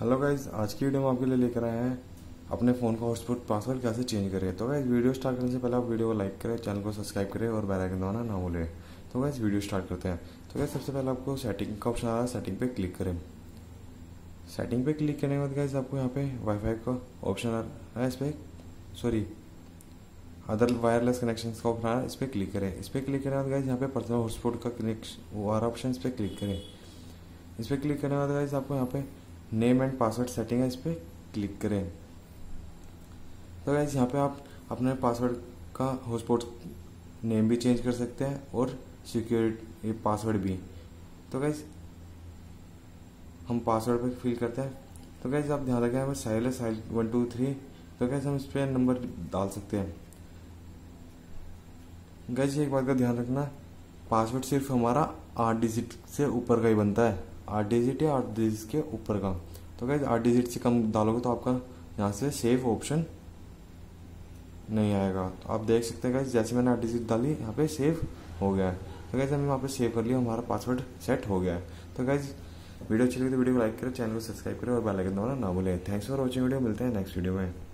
Hello guys, आज की video में आपके लिए लेकर आए हैं अपने फ़ोन का हॉटस्पॉट पासवर्ड कैसे चेंज करें। तो गाइज वीडियो स्टार्ट करने से पहले आप वीडियो को लाइक करें, चैनल को सब्सक्राइब करें और बेल आइकन दबाना ना भूलें। तो गाइज वीडियो स्टार्ट करते हैं। तो गाइज सबसे पहले आपको सेटिंग का ऑप्शन आ रहा है, सेटिंग पे क्लिक करें। सेटिंग पे क्लिक करने के बाद गाइज आपको यहाँ पे वाईफाई का ऑप्शन आ रहा है, इस पर अदर वायरलेस कनेक्शन का ऑप्शन आ रहा है, इस पर क्लिक करें। इस पर क्लिक करने के बाद गाइज यहाँ पे पर्सनल हॉटस्पॉट का कनेक्शन वो आ रहा ऑप्शन, इस पर क्लिक करें। इस पर क्लिक करने के बाद गाइज आपको यहाँ पे नेम एंड पासवर्ड सेटिंग है, इस पर क्लिक करें। तो गाइज यहाँ पे आप अपने पासवर्ड का हॉटस्पॉट नेम भी चेंज कर सकते हैं और सिक्योरिटी पासवर्ड भी। तो गाइज हम पासवर्ड पे फिल करते हैं। तो गाइज आप ध्यान रखें हमें साइल 123। तो गाइज हम इस पर नंबर डाल सकते हैं। गाइज एक बात का ध्यान रखना, पासवर्ड सिर्फ हमारा 8 डिजिट से ऊपर का ही बनता है, 8 डिजिट या 8 डिजिट के ऊपर का। तो गाइज 8 डिजिट से कम डालोगे तो आपका यहाँ से सेफ ऑप्शन नहीं आएगा। तो आप देख सकते हैं गाइज जैसे मैंने 8 डिजिट डाली यहाँ पे सेव हो गया है। तो गाइज हमने यहाँ पे सेव कर लिया, हमारा पासवर्ड सेट हो गया है। तो गाइज वीडियो अच्छी लगी तो वीडियो को लाइक करें, चैनल को सब्सक्राइब करें और बेल आइकन दबाना ना भूलें। थैंक्स फॉर वॉचिंग वीडियो, मिलते हैं नेक्स्ट वीडियो में।